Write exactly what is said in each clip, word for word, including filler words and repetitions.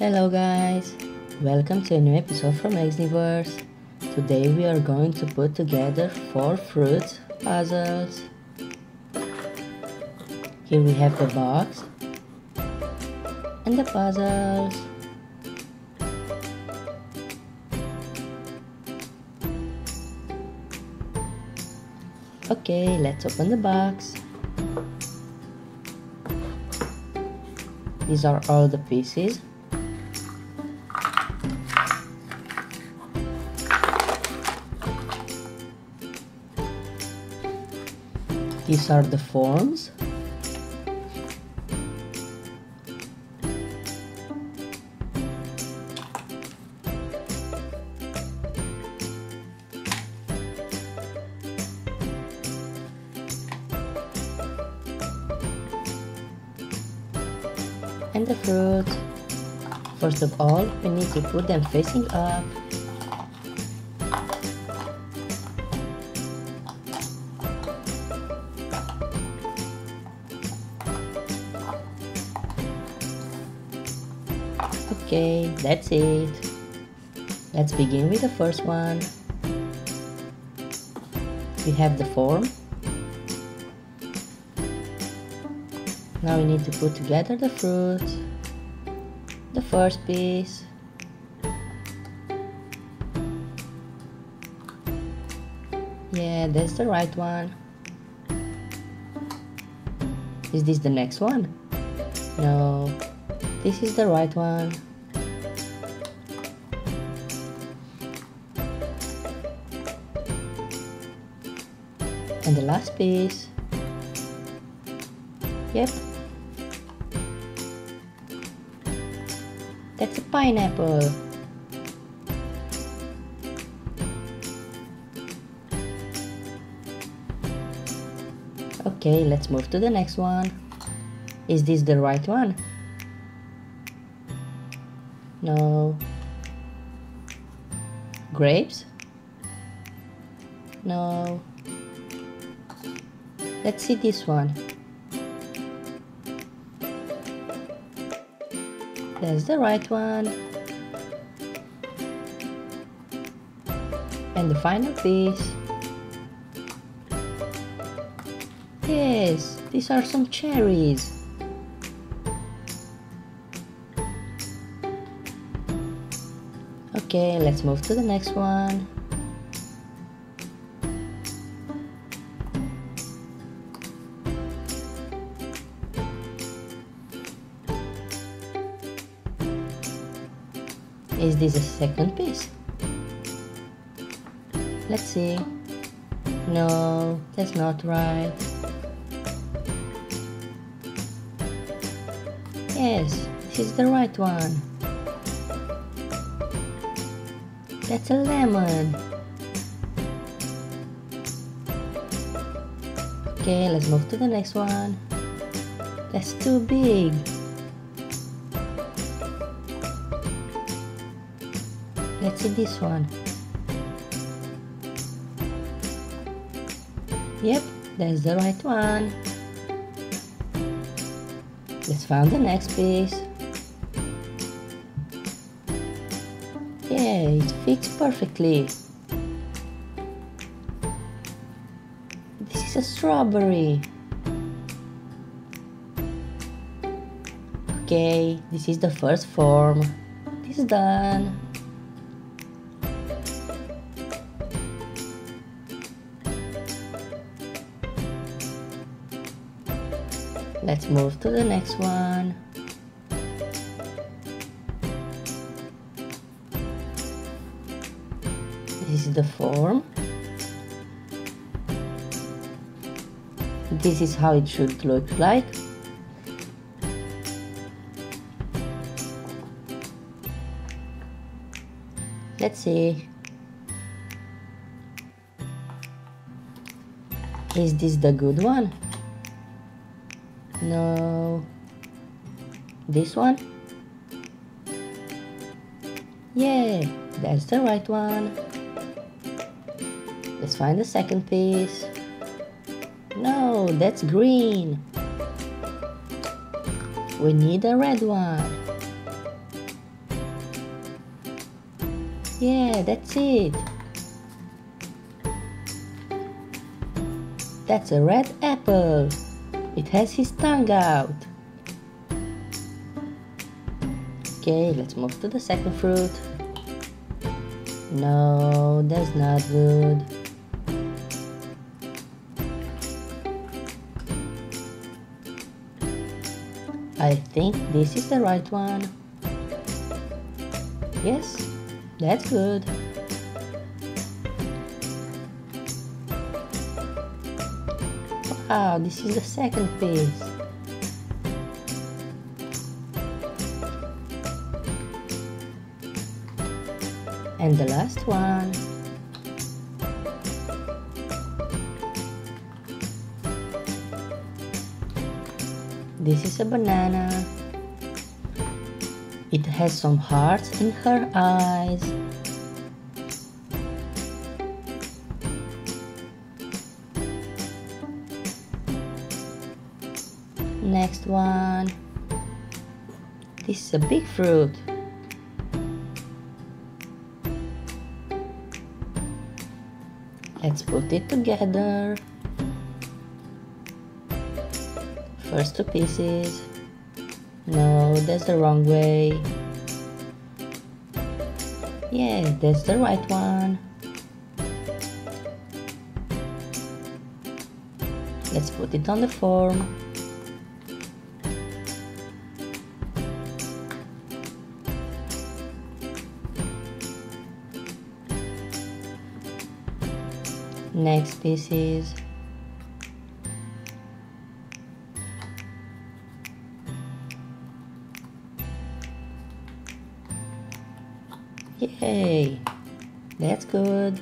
Hello guys, welcome to a new episode from Eggsniverse. Today we are going to put together four fruit puzzles. Here we have the box and the puzzles. Okay, let's open the box. These are all the pieces. These are the forms. And the fruit. First of all, we need to put them facing up. Okay, that's it. Let's begin with the first one. We have the form. Now we need to put together the fruits. The first piece. Yeah, that's the right one. Is this the next one? No, this is the right one. And the last piece. Yep. That's a pineapple. Okay, let's move to the next one. Is this the right one? No. Grapes? No. Let's see this one. That's the right one. And the final piece. Yes, these are some cherries. Okay, let's move to the next one. Is this a second piece? Let's see. No, that's not right. Yes, this is the right one. That's a lemon. Okay, let's move to the next one. That's too big. Let's see this one. Yep, that's the right one. Let's find the next piece. Yeah, it fits perfectly. This is a strawberry. Okay, this is the first form. This is done. Let's move to the next one. This is the form. This is how it should look like. Let's see. Is this the good one? No. This one? Yeah, that's the right one. Let's find the second piece. No, that's green. We need a red one. Yeah, that's it. That's a red apple. It has his tongue out. Okay, let's move to the second fruit. No, that's not good. I think this is the right one. Yes, that's good. Wow, this is the second piece. And the last one. This is a banana. It has some hearts in her eyes. Next one. This is a big fruit. Let's put it together. First two pieces. No, that's the wrong way. Yes, that's the right one. Let's put it on the form. Next pieces. Yay, that's good.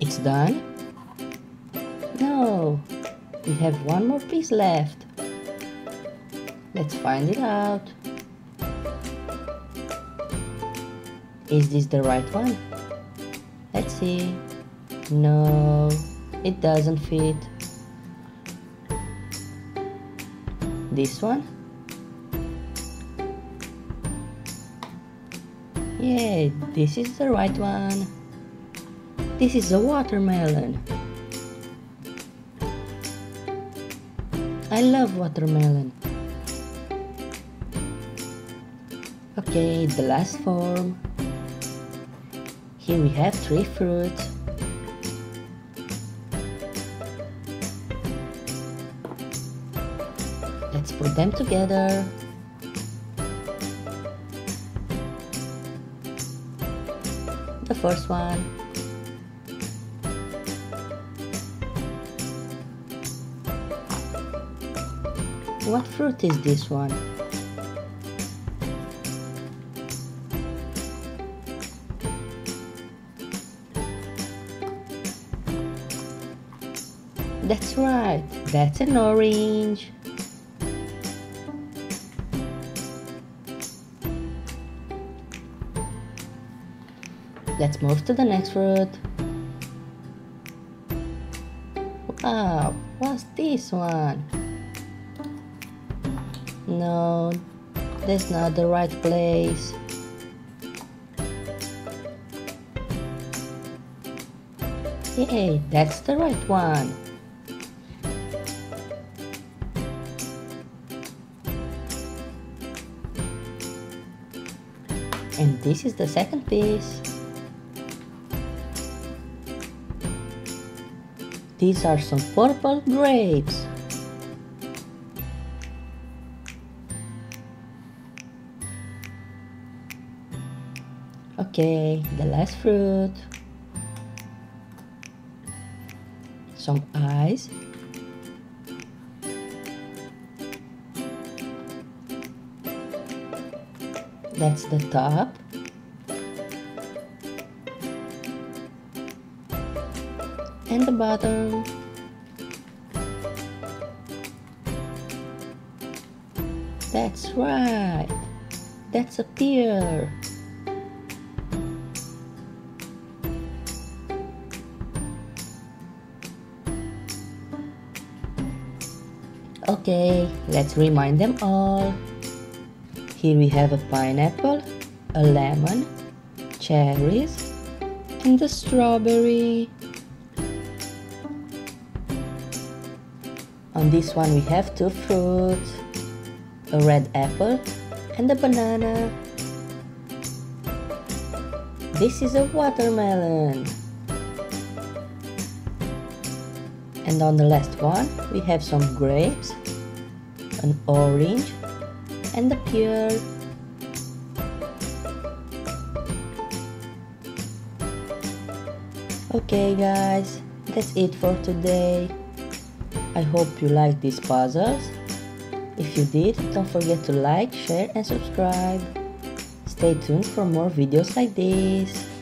It's done? No, we have one more piece left. Let's find it out. Is this the right one? Let's see. No, it doesn't fit. This one? Yeah, this is the right one. This is a watermelon. I love watermelon. Okay, the last form. Here we have three fruits. Let's put them together. The first one. What fruit is this one? That's right, that's an orange. Let's move to the next fruit. Wow, what's this one? No, that's not the right place. Yay, that's the right one. And this is the second piece. These are some purple grapes. Okay, the last fruit. Some eyes. That's the top. And the bottom. That's right. That's a pear. Okay, let's remind them all. Here we have a pineapple a lemon, cherries, and a strawberry. On this one we have two fruits, a red apple and a banana. This is a watermelon. And on the last one we have some grapes, an orange and a pear. Okay guys, that's it for today. I hope you liked these puzzles. If you did, don't forget to like, share and subscribe. Stay tuned for more videos like this.